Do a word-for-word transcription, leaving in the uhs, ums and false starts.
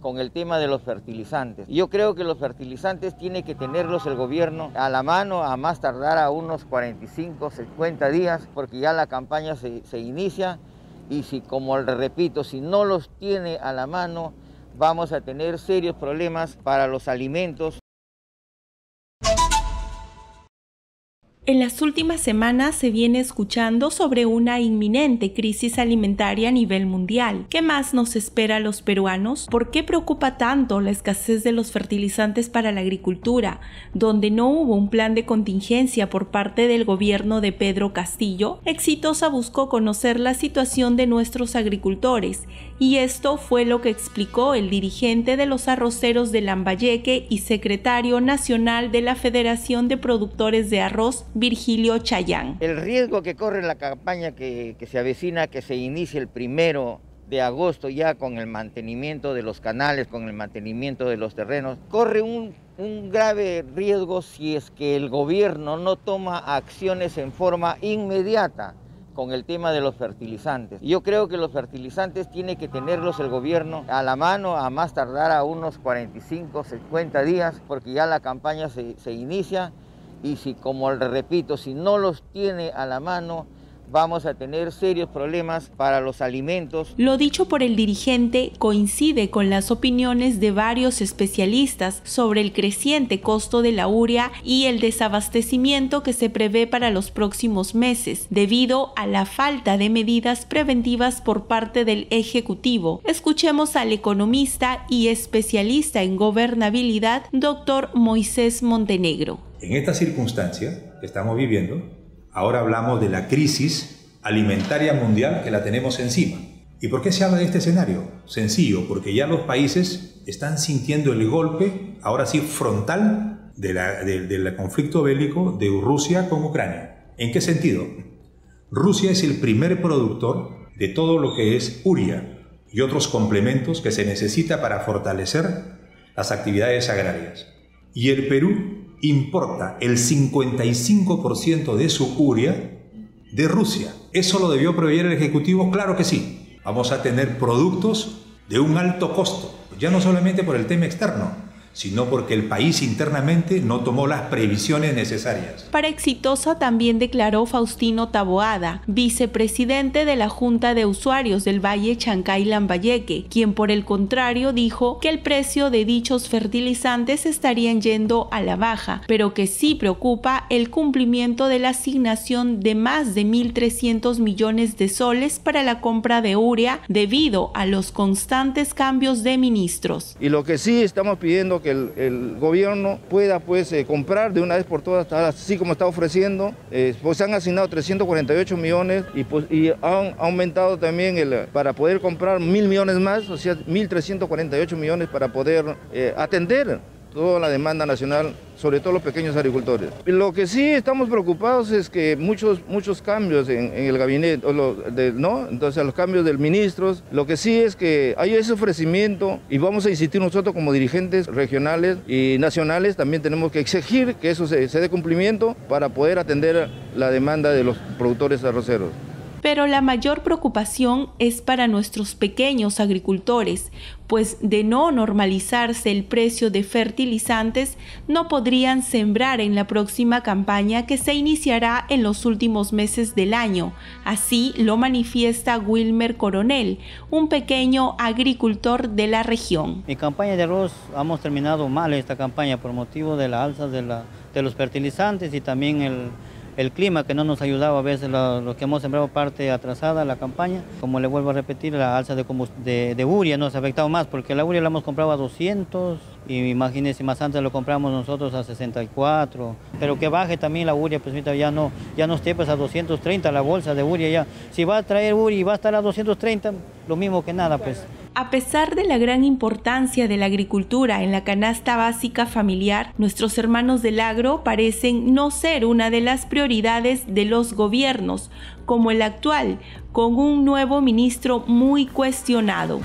con el tema de los fertilizantes. Yo creo que los fertilizantes tiene que tenerlos el gobierno a la mano a más tardar a unos cuarenta y cinco, cincuenta días, porque ya la campaña se, se inicia y si, como repito, si no los tiene a la mano, vamos a tener serios problemas para los alimentos. En las últimas semanas se viene escuchando sobre una inminente crisis alimentaria a nivel mundial. ¿Qué más nos espera a los peruanos? ¿Por qué preocupa tanto la escasez de los fertilizantes para la agricultura, donde no hubo un plan de contingencia por parte del gobierno de Pedro Castillo? Exitosa buscó conocer la situación de nuestros agricultores y esto fue lo que explicó el dirigente de los arroceros de Lambayeque y secretario nacional de la Federación de Productores de Arroz, Virgilio Chayán. El riesgo que corre la campaña que, que se avecina, que se inicie el primero de agosto ya con el mantenimiento de los canales, con el mantenimiento de los terrenos, corre un, un grave riesgo si es que el gobierno no toma acciones en forma inmediata con el tema de los fertilizantes. Yo creo que los fertilizantes tiene que tenerlos el gobierno a la mano a más tardar a unos cuarenta y cinco, cincuenta días, porque ya la campaña se, se inicia. Y si, como repito, si no los tiene a la mano, vamos a tener serios problemas para los alimentos. Lo dicho por el dirigente coincide con las opiniones de varios especialistas sobre el creciente costo de la urea y el desabastecimiento que se prevé para los próximos meses debido a la falta de medidas preventivas por parte del Ejecutivo. Escuchemos al economista y especialista en gobernabilidad, doctor Moisés Montenegro. En esta circunstancia que estamos viviendo, ahora hablamos de la crisis alimentaria mundial que la tenemos encima. ¿Y por qué se habla de este escenario? Sencillo, porque ya los países están sintiendo el golpe, ahora sí frontal, de la, de, del conflicto bélico de Rusia con Ucrania. ¿En qué sentido? Rusia es el primer productor de todo lo que es urea y otros complementos que se necesita para fortalecer las actividades agrarias. Y el Perú importa el cincuenta y cinco por ciento de su urea de Rusia. ¿Eso lo debió prever el Ejecutivo? Claro que sí. Vamos a tener productos de un alto costo, ya no solamente por el tema externo, sino porque el país internamente no tomó las previsiones necesarias. Para Exitosa también declaró Faustino Taboada, vicepresidente de la Junta de Usuarios del Valle Chancay-Lambayeque, quien por el contrario dijo que el precio de dichos fertilizantes estarían yendo a la baja, pero que sí preocupa el cumplimiento de la asignación de más de mil trescientos millones de soles para la compra de urea debido a los constantes cambios de ministros. Y lo que sí estamos pidiendo que Que el, el gobierno pueda pues eh, comprar de una vez por todas, así como está ofreciendo. Eh, pues se han asignado trescientos cuarenta y ocho millones y, pues, y han aumentado también el, para poder comprar mil millones más, o sea, mil trescientos cuarenta y ocho millones para poder eh, atender toda la demanda nacional, sobre todo los pequeños agricultores. Lo que sí estamos preocupados es que muchos, muchos cambios en, en el gabinete, o lo, de, ¿no? Entonces, los cambios del ministro, lo que sí es que hay ese ofrecimiento y vamos a insistir nosotros como dirigentes regionales y nacionales, también tenemos que exigir que eso se, se dé cumplimiento para poder atender la demanda de los productores arroceros. Pero la mayor preocupación es para nuestros pequeños agricultores, pues de no normalizarse el precio de fertilizantes, no podrían sembrar en la próxima campaña que se iniciará en los últimos meses del año. Así lo manifiesta Wilmer Coronel, un pequeño agricultor de la región. Mi campaña de arroz, hemos terminado mal esta campaña por motivo de la alza de, la, de los fertilizantes y también el... El clima que no nos ayudaba a veces, lo, lo que hemos sembrado parte atrasada, la campaña. Como le vuelvo a repetir, la alza de, de, de urea nos ha afectado más, porque la urea la hemos comprado a doscientos, y imagínense, más antes lo compramos nosotros a sesenta y cuatro. Pero que baje también la urea, pues ya no, ya no esté pues a doscientos treinta la bolsa de urea ya. Si va a traer urea y va a estar a doscientos treinta, lo mismo que nada pues. A pesar de la gran importancia de la agricultura en la canasta básica familiar, nuestros hermanos del agro parecen no ser una de las prioridades de los gobiernos, como el actual, con un nuevo ministro muy cuestionado.